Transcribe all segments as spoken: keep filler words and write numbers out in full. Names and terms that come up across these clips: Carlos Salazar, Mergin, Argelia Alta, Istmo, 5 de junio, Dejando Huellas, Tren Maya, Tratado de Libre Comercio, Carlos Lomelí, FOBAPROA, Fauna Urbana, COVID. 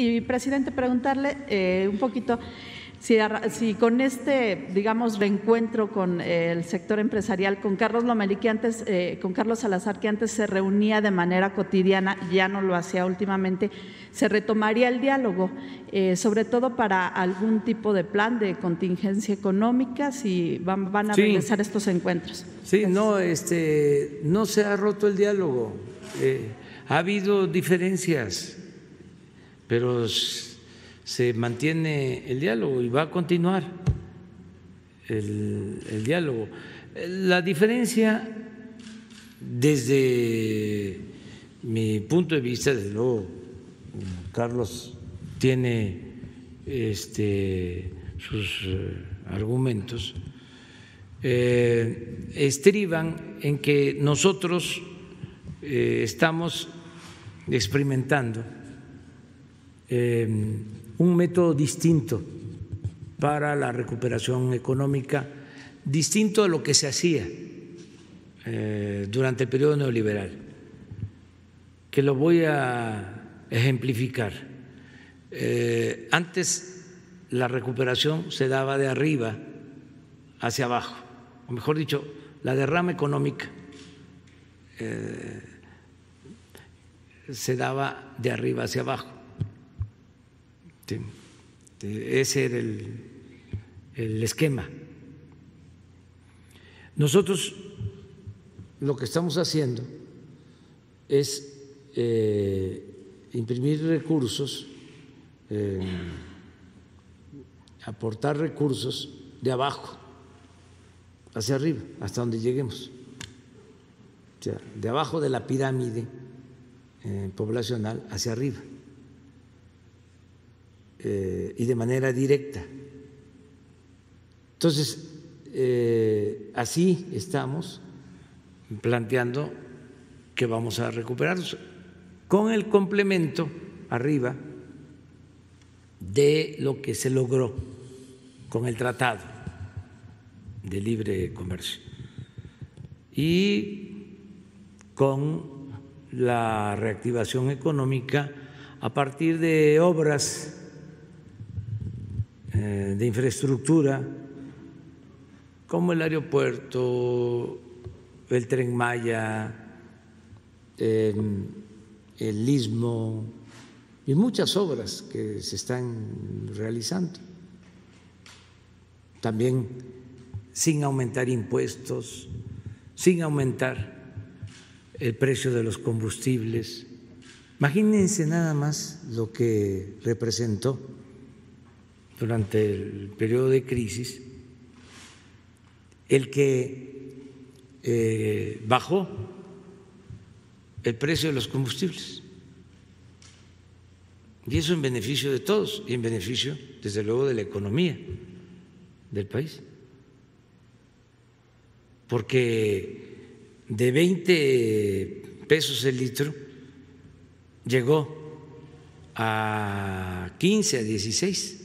Y, presidente, preguntarle eh, un poquito si, si con este, digamos, reencuentro con el sector empresarial, con Carlos Lomelí, que antes, eh, con Carlos Salazar, que antes se reunía de manera cotidiana, ya no lo hacía últimamente, se retomaría el diálogo, eh, sobre todo para algún tipo de plan de contingencia económica, si van, van a sí. regresar estos encuentros. Sí, Entonces, no, este, no se ha roto el diálogo, eh, ha habido diferencias, pero se mantiene el diálogo y va a continuar el, el diálogo. La diferencia, desde mi punto de vista, desde luego, Carlos tiene este, sus argumentos, eh, estriban en que nosotros eh, estamos experimentando un método distinto para la recuperación económica, distinto a lo que se hacía durante el periodo neoliberal, que lo voy a ejemplificar. Antes la recuperación se daba de arriba hacia abajo, o mejor dicho, la derrama económica se daba de arriba hacia abajo. Ese era el, el esquema. Nosotros lo que estamos haciendo es eh, imprimir recursos, eh, aportar recursos de abajo hacia arriba, hasta donde lleguemos, o sea, de abajo de la pirámide eh, poblacional hacia arriba. Eh, y de manera directa. Entonces, eh, así estamos planteando que vamos a recuperarnos, con el complemento arriba de lo que se logró con el Tratado de Libre Comercio y con la reactivación económica a partir de obras de infraestructura como el aeropuerto, el Tren Maya, el, el Istmo y muchas obras que se están realizando. También sin aumentar impuestos, sin aumentar el precio de los combustibles. Imagínense nada más lo que representó durante el periodo de crisis, el que eh, bajó el precio de los combustibles, y eso en beneficio de todos y en beneficio, desde luego, de la economía del país, porque de veinte pesos el litro llegó a quince, a dieciséis.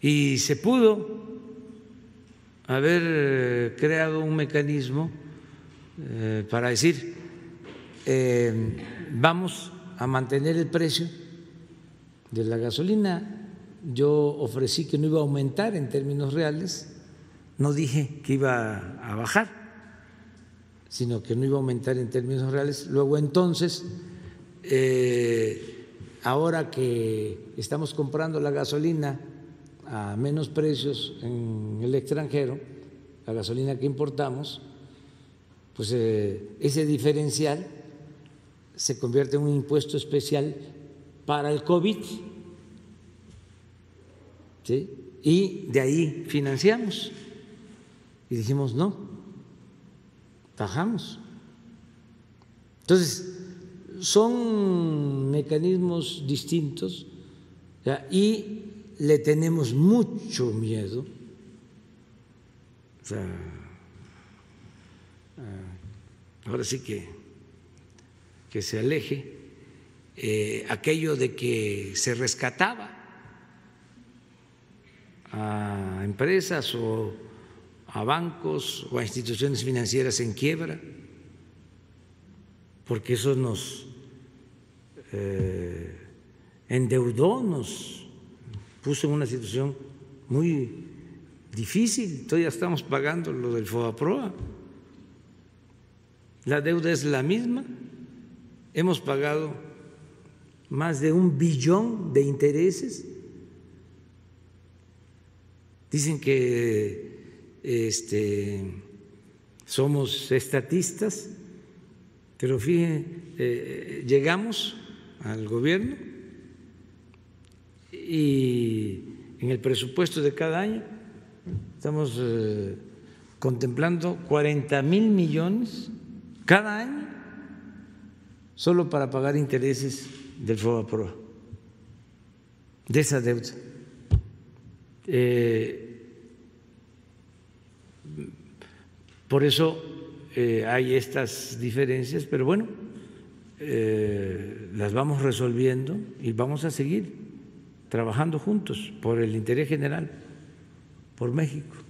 Y se pudo haber creado un mecanismo para decir, eh, vamos a mantener el precio de la gasolina. Yo ofrecí que no iba a aumentar en términos reales, no dije que iba a bajar, sino que no iba a aumentar en términos reales. Luego entonces, eh, ahora que estamos comprando la gasolina a menos precios en el extranjero, la gasolina que importamos, pues ese diferencial se convierte en un impuesto especial para el COVID, ¿sí? Y de ahí financiamos. Y dijimos, no, bajamos. Entonces, son mecanismos distintos, ¿ya? Y le tenemos mucho miedo, o sea, ahora sí que, que se aleje eh, aquello de que se rescataba a empresas o a bancos o a instituciones financieras en quiebra, porque eso nos eh, endeudó, nos puso en una situación muy difícil. Todavía estamos pagando lo del FOBAPROA. La deuda es la misma. Hemos pagado más de un billón de intereses. Dicen que este, somos estatistas, pero fíjense, eh, llegamos al gobierno y en el presupuesto de cada año estamos eh, contemplando cuarenta mil millones cada año solo para pagar intereses del FOBAPROA, de esa deuda. Eh, por eso eh, hay estas diferencias, pero bueno, eh, las vamos resolviendo y vamos a seguir trabajando juntos por el interés general, por México.